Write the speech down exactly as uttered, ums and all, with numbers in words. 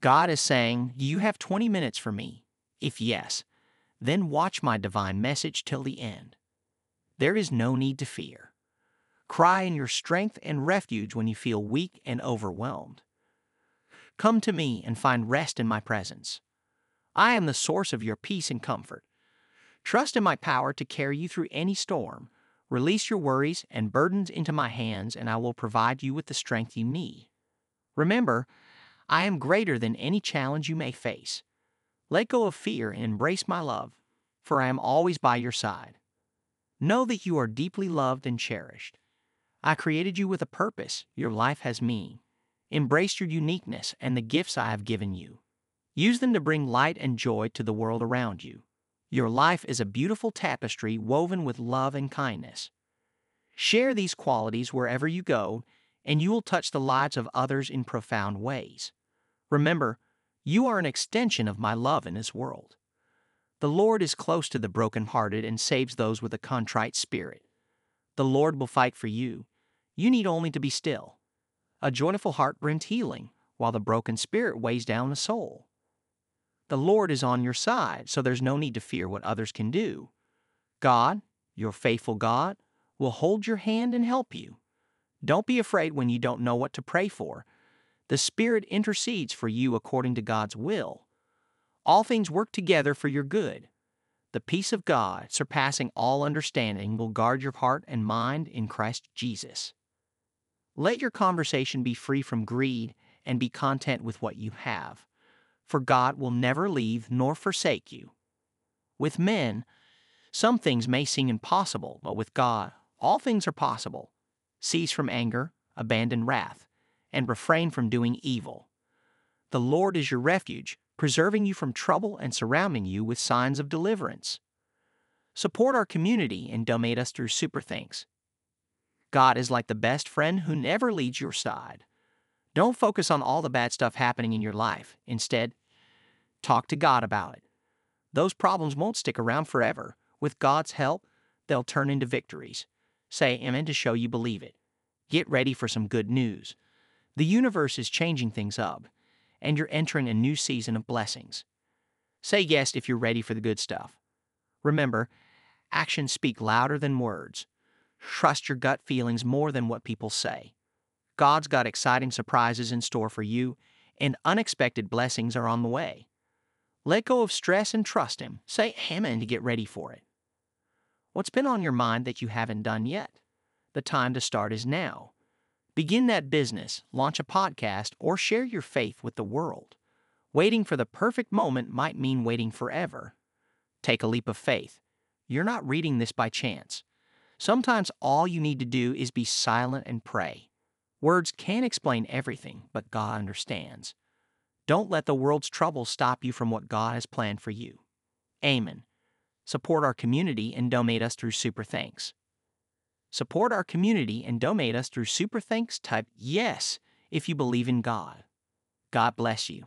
God is saying, you have twenty minutes for me. If yes, then watch my divine message till the end. There is no need to fear. Cry in your strength and refuge when you feel weak and overwhelmed. Come to me and find rest in my presence. I am the source of your peace and comfort. Trust in my power to carry you through any storm. Release your worries and burdens into my hands, and I will provide you with the strength you need. Remember, I am greater than any challenge you may face. Let go of fear and embrace my love, for I am always by your side. Know that you are deeply loved and cherished. I created you with a purpose. Your life has meaning. Embrace your uniqueness and the gifts I have given you. Use them to bring light and joy to the world around you. Your life is a beautiful tapestry woven with love and kindness. Share these qualities wherever you go, and you will touch the lives of others in profound ways. Remember, you are an extension of my love in this world. The Lord is close to the brokenhearted and saves those with a contrite spirit. The Lord will fight for you. You need only to be still. A joyful heart brings healing, while the broken spirit weighs down the soul. The Lord is on your side, so there's no need to fear what others can do. God, your faithful God, will hold your hand and help you. Don't be afraid when you don't know what to pray for. The Spirit intercedes for you according to God's will. All things work together for your good. The peace of God, surpassing all understanding, will guard your heart and mind in Christ Jesus. Let your conversation be free from greed and be content with what you have, for God will never leave nor forsake you. With men, some things may seem impossible, but with God, all things are possible. Cease from anger, abandon wrath, and refrain from doing evil. The Lord is your refuge, preserving you from trouble and surrounding you with signs of deliverance. Support our community and donate us through SuperThanks. God is like the best friend who never leaves your side. Don't focus on all the bad stuff happening in your life. Instead, talk to God about it. Those problems won't stick around forever. With God's help, they'll turn into victories. Say amen to show you believe it. Get ready for some good news. The universe is changing things up, and you're entering a new season of blessings. Say yes if you're ready for the good stuff. Remember, actions speak louder than words. Trust your gut feelings more than what people say. God's got exciting surprises in store for you, and unexpected blessings are on the way. Let go of stress and trust Him. Say amen to get ready for it. What's been on your mind that you haven't done yet? The time to start is now. Begin that business, launch a podcast, or share your faith with the world. Waiting for the perfect moment might mean waiting forever. Take a leap of faith. You're not reading this by chance. Sometimes all you need to do is be silent and pray. Words can't explain everything, but God understands. Don't let the world's troubles stop you from what God has planned for you. Amen. Support our community and donate us through SuperThanks. Support our community and donate us through SuperThanks. Type yes if you believe in God. God bless you.